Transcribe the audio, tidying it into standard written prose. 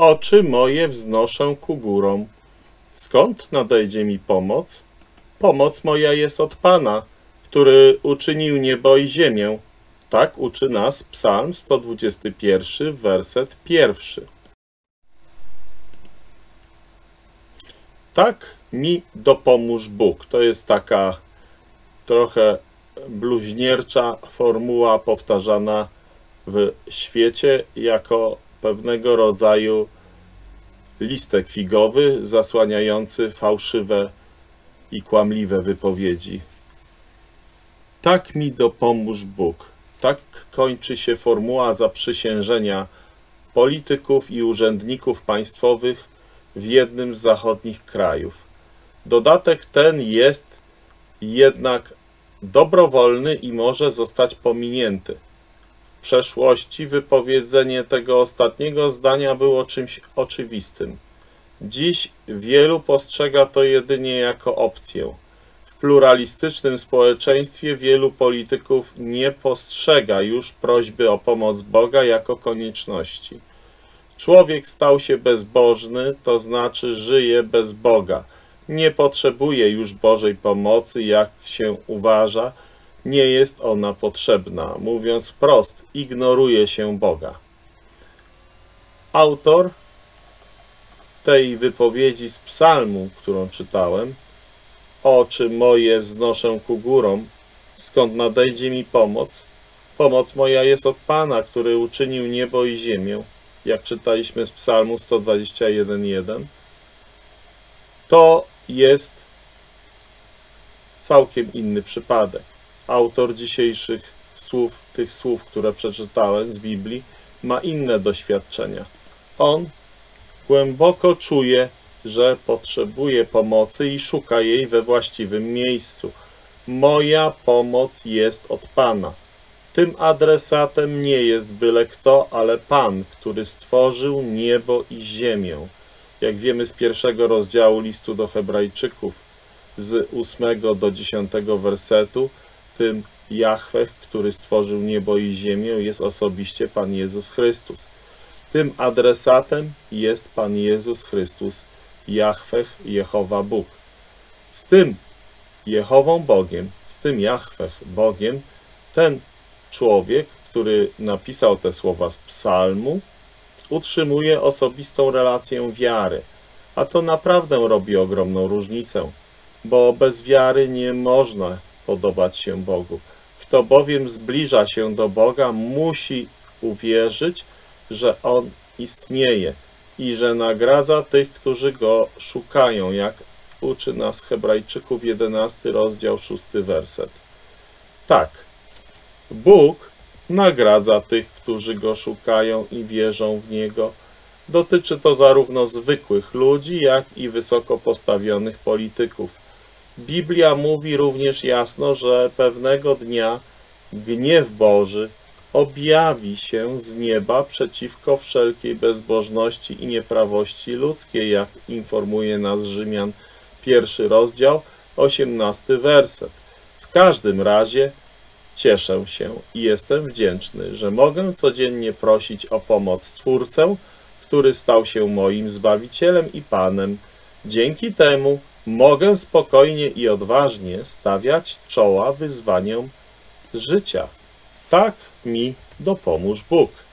Oczy moje wznoszę ku górom. Skąd nadejdzie mi pomoc? Pomoc moja jest od Pana, który uczynił niebo i ziemię. Tak uczy nas Psalm 121, werset 1. Tak mi dopomóż Bóg. To jest taka trochę bluźniercza formuła powtarzana w świecie jako pewnego rodzaju listek figowy zasłaniający fałszywe i kłamliwe wypowiedzi. Tak mi dopomóż Bóg. Tak kończy się formuła zaprzysiężenia polityków i urzędników państwowych w jednym z zachodnich krajów. Dodatek ten jest jednak dobrowolny i może zostać pominięty. W przeszłości wypowiedzenie tego ostatniego zdania było czymś oczywistym. Dziś wielu postrzega to jedynie jako opcję. W pluralistycznym społeczeństwie wielu polityków nie postrzega już prośby o pomoc Boga jako konieczności. Człowiek stał się bezbożny, to znaczy żyje bez Boga. Nie potrzebuje już Bożej pomocy, jak się uważa, nie jest ona potrzebna. Mówiąc wprost, ignoruje się Boga. Autor tej wypowiedzi z psalmu, którą czytałem, oczy moje wznoszę ku górom, skąd nadejdzie mi pomoc? Pomoc moja jest od Pana, który uczynił niebo i ziemię, jak czytaliśmy z psalmu 121,1. To jest całkiem inny przypadek. Autor dzisiejszych słów, tych słów, które przeczytałem z Biblii, ma inne doświadczenia. On głęboko czuje, że potrzebuje pomocy i szuka jej we właściwym miejscu. Moja pomoc jest od Pana. Tym adresatem nie jest byle kto, ale Pan, który stworzył niebo i ziemię. Jak wiemy z 1 rozdziału listu do Hebrajczyków, z 8 do 10 wersetu, tym Jahwe, który stworzył niebo i ziemię, jest osobiście Pan Jezus Chrystus. Tym adresatem jest Pan Jezus Chrystus, Jahwe, Jehowa Bóg. Z tym Jehową Bogiem, z tym Jahwe Bogiem, ten człowiek, który napisał te słowa z psalmu, utrzymuje osobistą relację wiary, a to naprawdę robi ogromną różnicę, bo bez wiary nie można podobać się Bogu. Kto bowiem zbliża się do Boga, musi uwierzyć, że On istnieje i że nagradza tych, którzy Go szukają, jak uczy nas Hebrajczyków 11 rozdział 6 werset. Tak, Bóg nagradza tych, którzy Go szukają i wierzą w Niego. Dotyczy to zarówno zwykłych ludzi, jak i wysoko postawionych polityków. Biblia mówi również jasno, że pewnego dnia gniew Boży objawi się z nieba przeciwko wszelkiej bezbożności i nieprawości ludzkiej, jak informuje nas Rzymian 1 rozdział, 18 werset. W każdym razie cieszę się i jestem wdzięczny, że mogę codziennie prosić o pomoc Stwórcę, który stał się moim Zbawicielem i Panem. Dzięki temu mogę spokojnie i odważnie stawiać czoła wyzwaniom życia. Tak mi dopomóż Bóg.